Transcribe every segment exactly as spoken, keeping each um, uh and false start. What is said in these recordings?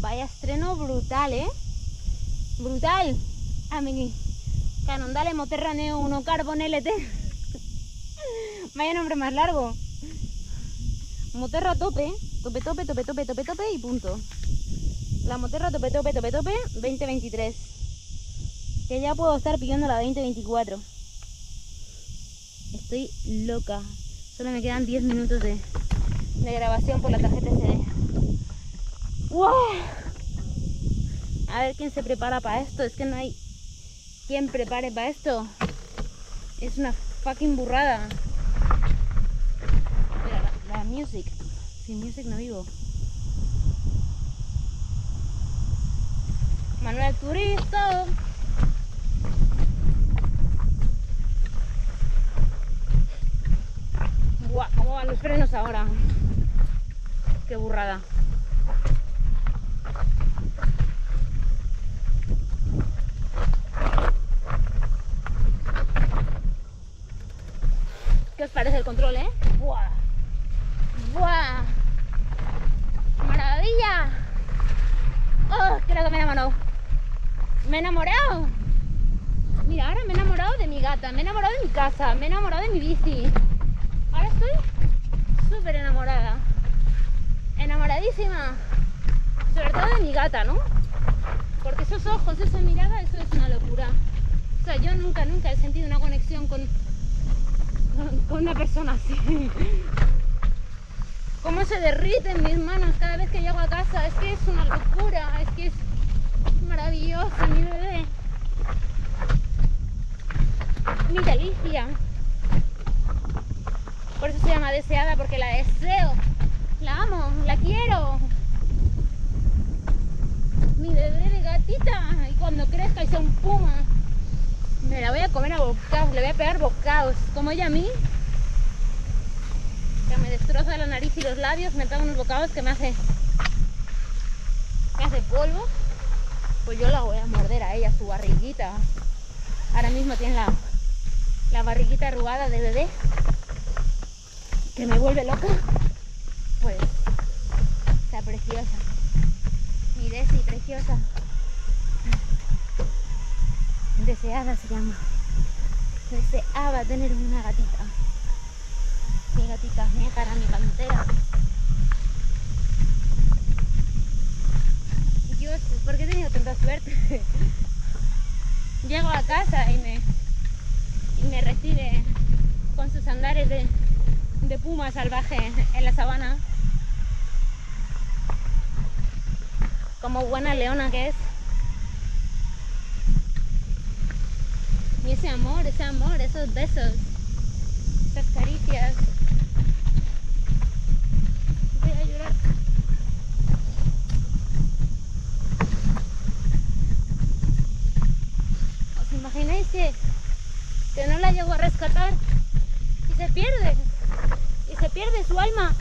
Vaya estreno brutal, ¿eh? Brutal. A mi Canondale Moterra Neo uno Carbon L T. Vaya nombre más largo. Moterra tope, tope, tope, tope, tope, tope, tope y punto. La Moterra tope, tope, tope, tope, veinte veintitrés. Que ya puedo estar pillando la veinte veinticuatro. Estoy loca. Solo me quedan diez minutos de, de grabación por la tarjeta S D. ¡Wow! A ver quién se prepara para esto. Es que no hay quien prepare para esto. Es una fucking burrada. Mira, la, la music. Sin music no vivo. Manuel Turizo. Guau, ¿cómo van los frenos ahora? Qué burrada. ¿Qué os parece el control, eh? ¡Buah! ¡Buah! ¡Maravilla! ¡Oh! Creo que me he enamorado. ¡Me he enamorado! Mira, ahora me he enamorado de mi gata, me he enamorado de mi casa, me he enamorado de mi bici. Ahora estoy súper enamorada. Enamoradísima. Sobre todo de mi gata, ¿no? Porque esos ojos, esa mirada, eso es una locura. O sea, yo nunca, nunca he sentido una conexión con... con una persona así. Cómo se derriten mis manos cada vez que llego a casa. Es que es una locura. Es que es maravilloso, mi bebé, mi delicia. Por eso se llama deseada, porque la deseo, la amo, la quiero, mi bebé de gatita. Y cuando crezca y sea un puma, me la voy a comer a bocados, le voy a pegar bocados, como ella a mí, que me destroza la nariz y los labios, me pega unos bocados que me hace, me hace polvo. Pues yo la voy a morder a ella, su barriguita. Ahora mismo tiene la, la barriguita arrugada de bebé, que me vuelve loca. Pues, está preciosa, mi Desi, preciosa. Deseada se llama. Deseaba tener una gatita. Mi gatita negra, mi pantera. Dios, ¿por qué he tenido tanta suerte? Llego a casa y me, y me recibe con sus andares de, de puma salvaje en la sabana. Como buena leona que es. Y ese amor, ese amor, esos besos, esas caricias. Voy a llorar. ¿Os imagináis que, que no la llego a rescatar? Y se pierde. Y se pierde su alma.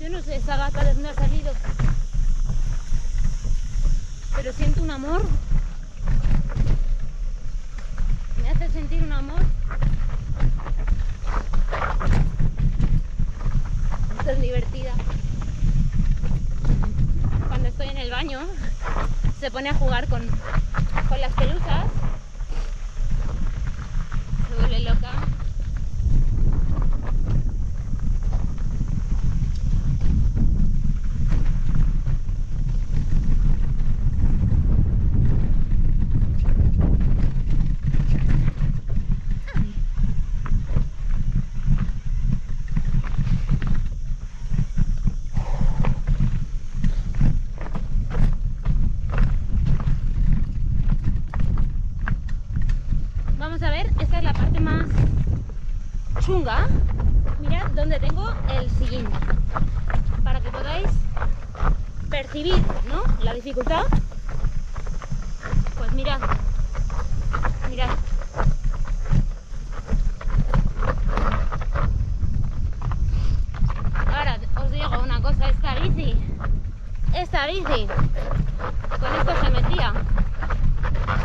Yo no sé esa gata de dónde ha salido. Pero siento un amor, me hace sentir un amor. Esto es divertida. Cuando estoy en el baño, se pone a jugar con, con las pelusas, se vuelve loca. Vamos a ver, esta es la parte más chunga. Mirad donde tengo el sillín, para que podáis percibir, ¿no?, la dificultad. Pues mirad, mirad. Ahora os digo una cosa, esta bici, esta bici, con esto se metía.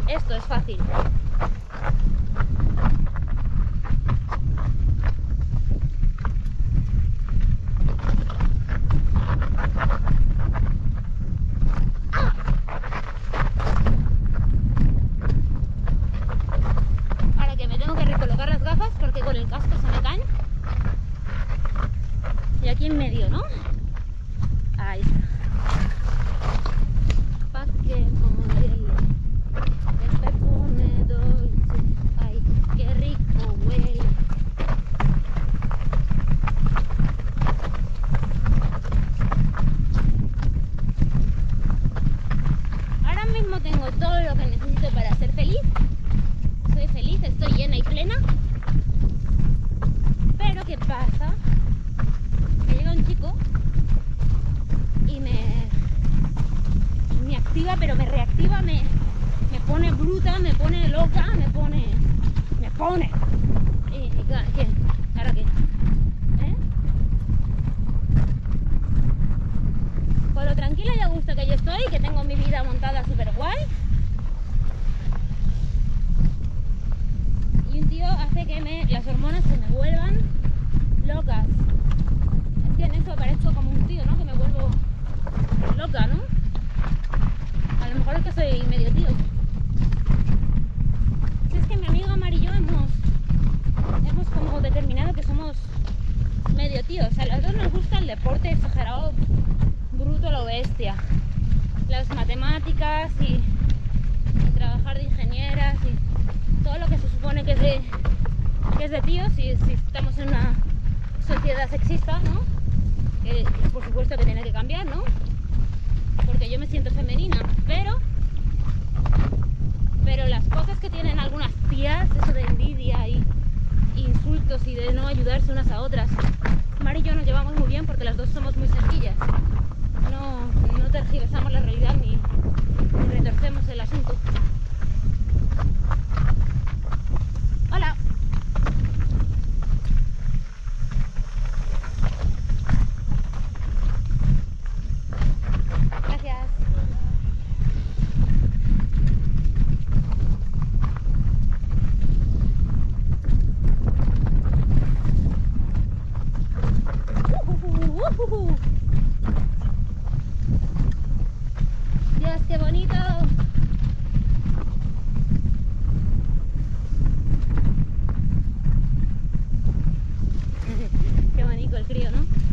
Esto es fácil. por el casco se me caen. Y aquí en medio, ¿no? Ahí está. Pa' que modelo. El pepón me doy. Ay, qué rico huele. Ahora mismo tengo todo lo que necesito para ser feliz. Soy feliz, estoy llena y plena. Pero ¿qué pasa? Que llega un chico y me, me activa, pero me reactiva, me, me pone bruta, me pone loca, me pone, me pone. Y, y claro, ¿qué? ¿Ahora qué? ¿Eh? Con lo tranquila y a gusto que yo estoy, que tengo mi vida montada súper guay. Y un tío hace que me, las hormonas se me vuelvan locas. Es que en eso parezco como un tío, ¿no? Que me vuelvo loca, ¿no? A lo mejor es que soy medio tío. Si es que mi amigo Mar y yo hemos, hemos como determinado que somos medio tíos. O sea, a los dos nos gusta el deporte exagerado, bruto, lo bestia. Las matemáticas y, y trabajar de ingenieras y... todo lo que se supone que es de, que es de tíos, si, si estamos en una sociedad sexista, ¿no? Que, que por supuesto que tiene que cambiar, ¿no? Porque yo me siento femenina, pero pero las cosas que tienen algunas tías, eso de envidia y, y insultos y de no ayudarse unas a otras. Mari y yo nos llevamos muy bien porque las dos somos muy sencillas, no, no tergiversamos la realidad ni, ni retorcemos el asunto. Hola. Gracias. Dios, qué bonito. Qué bonito el crío, ¿no?